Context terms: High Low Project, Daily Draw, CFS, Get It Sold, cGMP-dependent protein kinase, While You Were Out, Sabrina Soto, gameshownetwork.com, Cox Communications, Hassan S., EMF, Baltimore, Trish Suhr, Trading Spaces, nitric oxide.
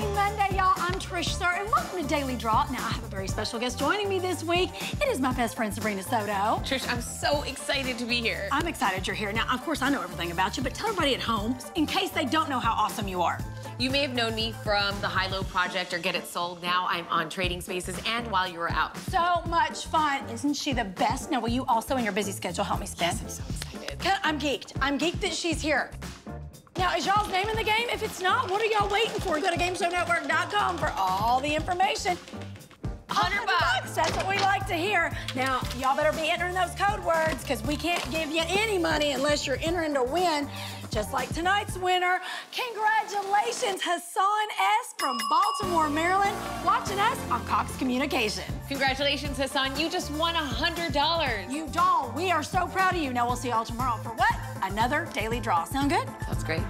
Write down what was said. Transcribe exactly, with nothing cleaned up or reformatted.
Happy Monday, y'all. I'm Trish Suhr, and welcome to Daily Draw. Now, I have a very special guest joining me this week. It is my best friend, Sabrina Soto. Trish, I'm so excited to be here. I'm excited you're here. Now, of course, I know everything about you, but tell everybody at home, in case they don't know how awesome you are. You may have known me from the High Low Project or Get It Sold. Now I'm on Trading Spaces and While You Were Out. So much fun. Isn't she the best? Now, will you also, in your busy schedule, help me spin? Yes, I'm so excited. I'm geeked. I'm geeked that she's here. Now, is y'all's name in the game? If it's not, what are y'all waiting for? Go to game show network dot com for all the information. one hundred bucks. That's what we like to hear. Now, y'all better be entering those code words, because we can't give you any money unless you're entering to win, just like tonight's winner. Congratulations, Hassan S. from Baltimore, Maryland, watching us on Cox Communications. Congratulations, Hassan. You just won one hundred dollars. You doll. We are so proud of you. Now, we'll see y'all tomorrow for what? Another Daily Draw. Sound good? That's great.